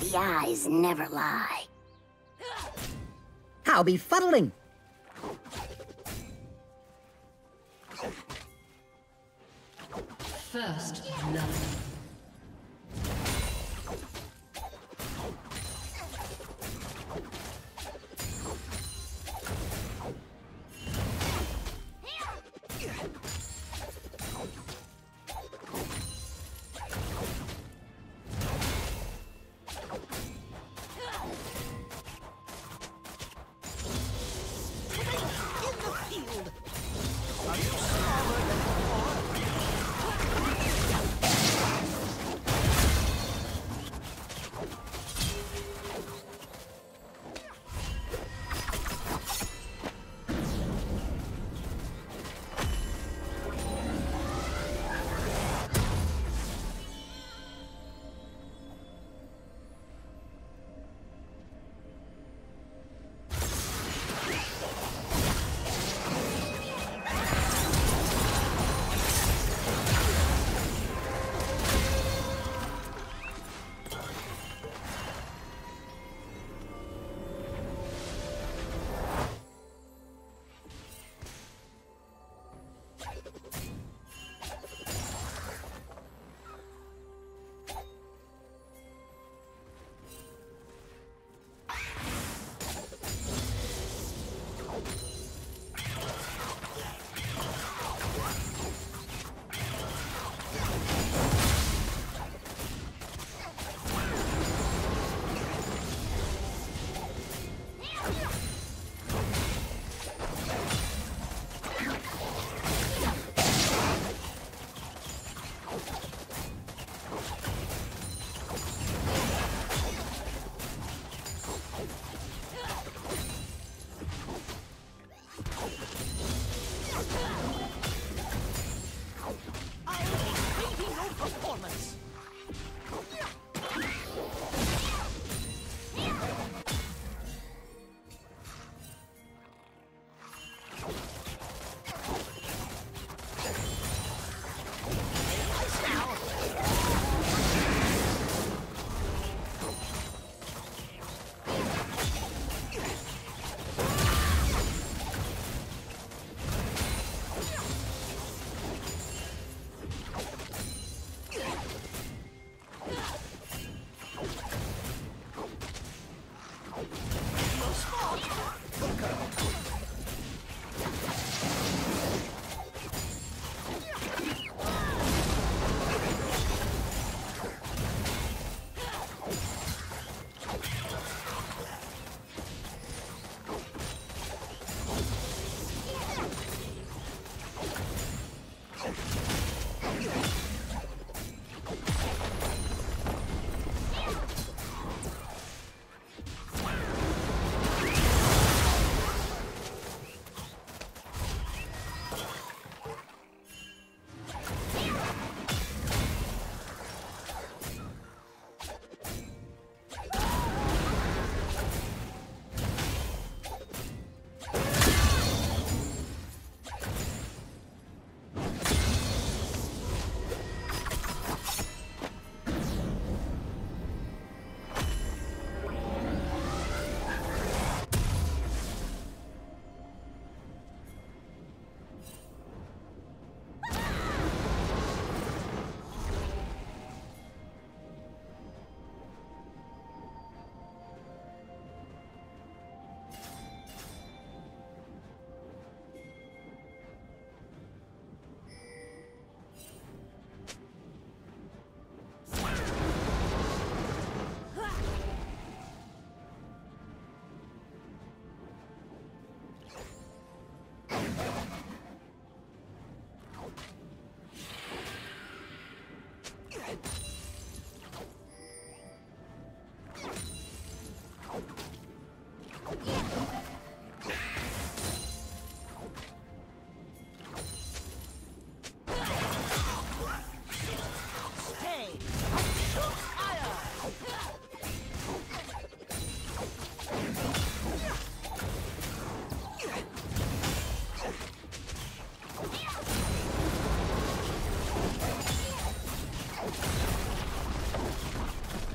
The eyes never lie. How befuddling! First love.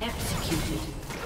Executed.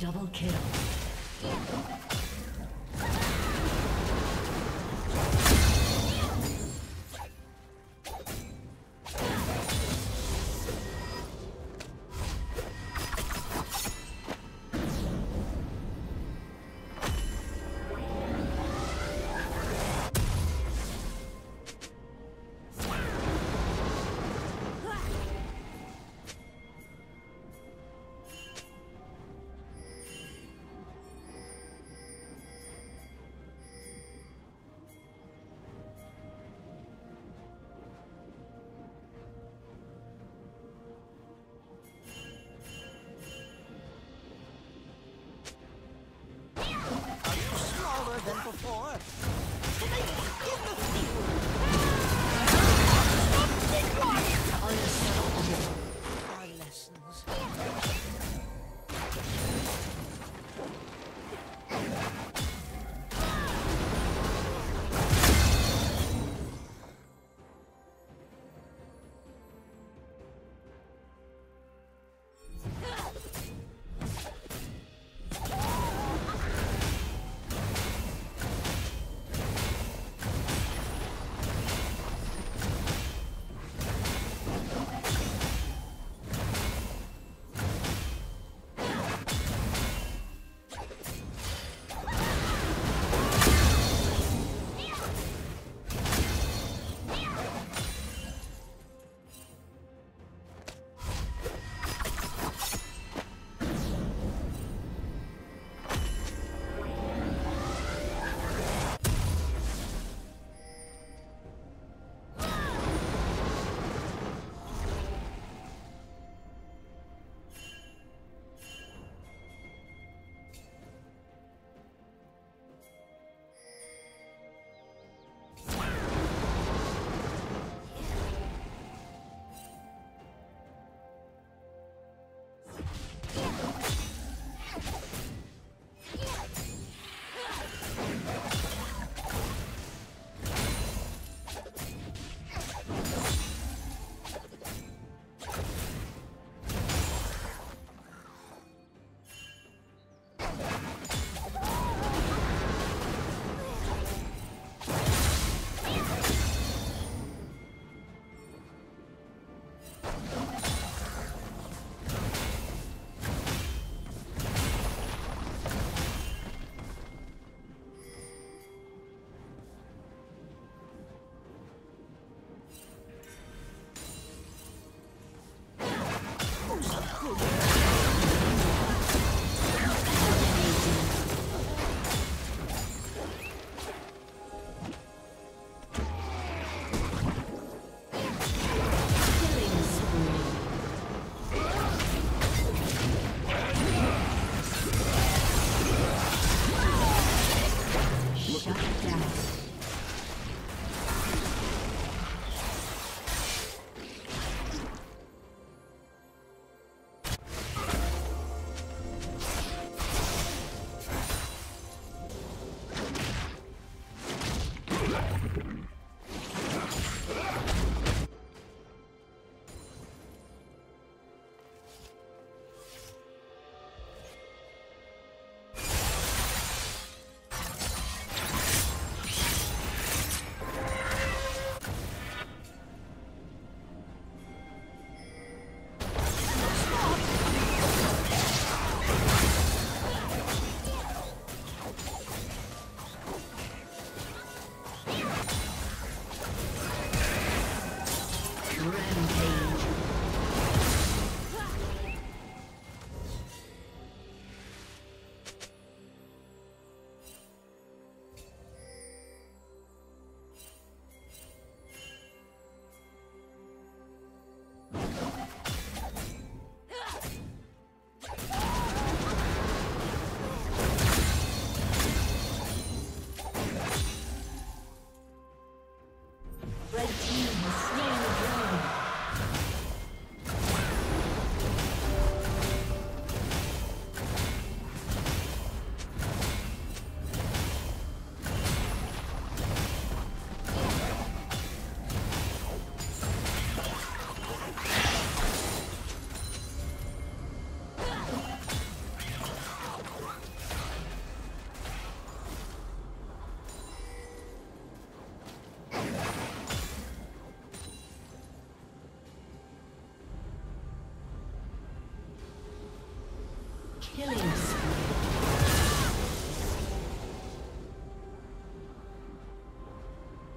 Double kill.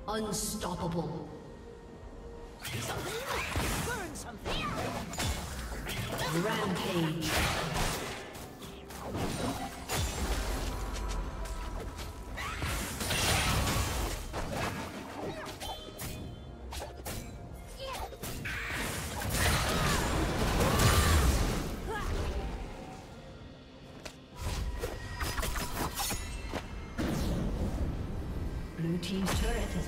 Unstoppable. Burn something. Rampage. Blue team's turret has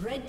Red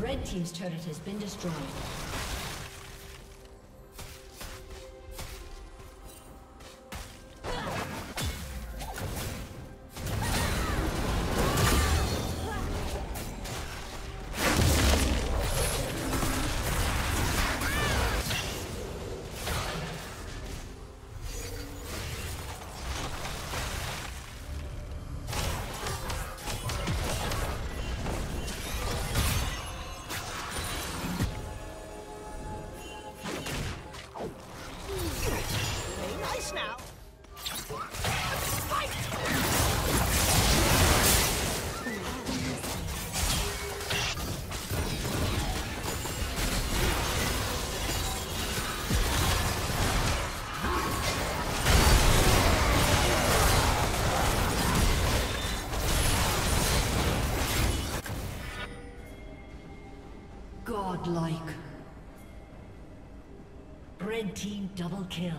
Red team's turret has been destroyed. Godlike. Red team double kill.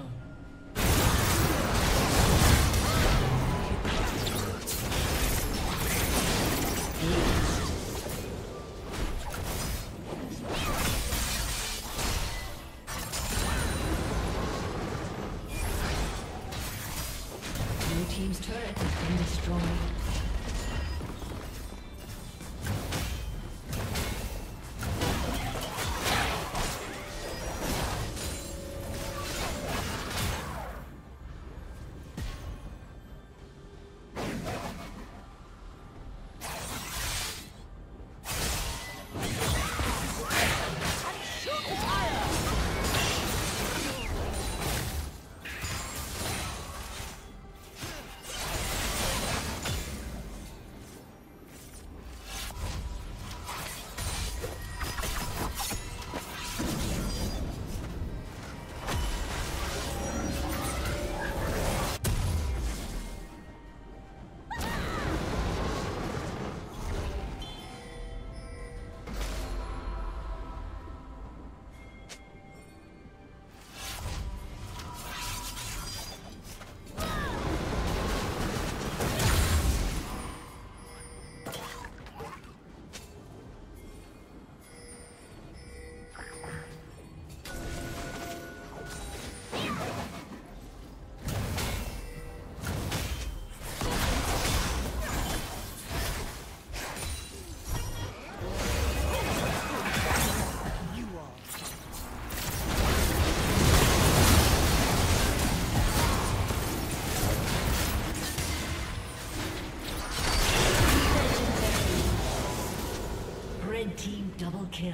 Kill.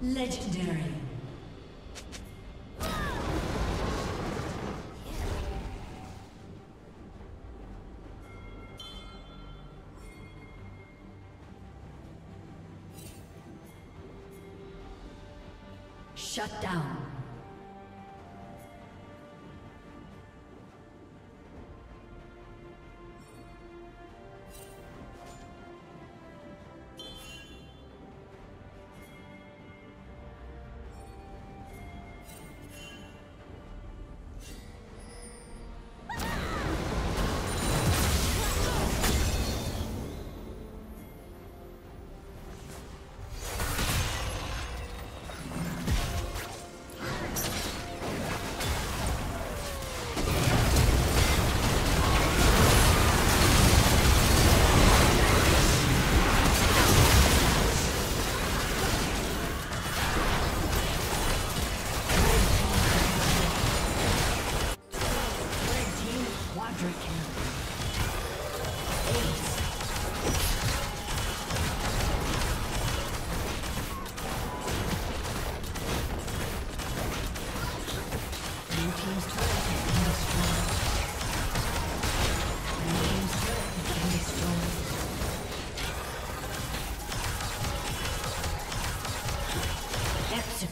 Legendary. Shut down.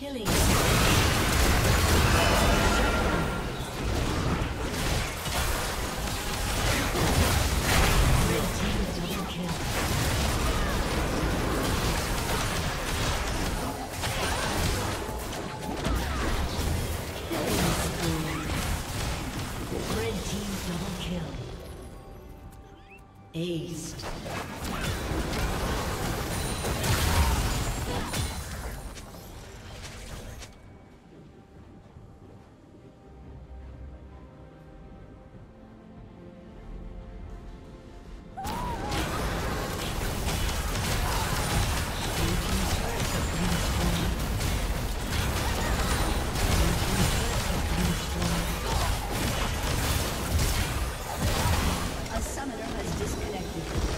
Killing. Aced. Disconnected.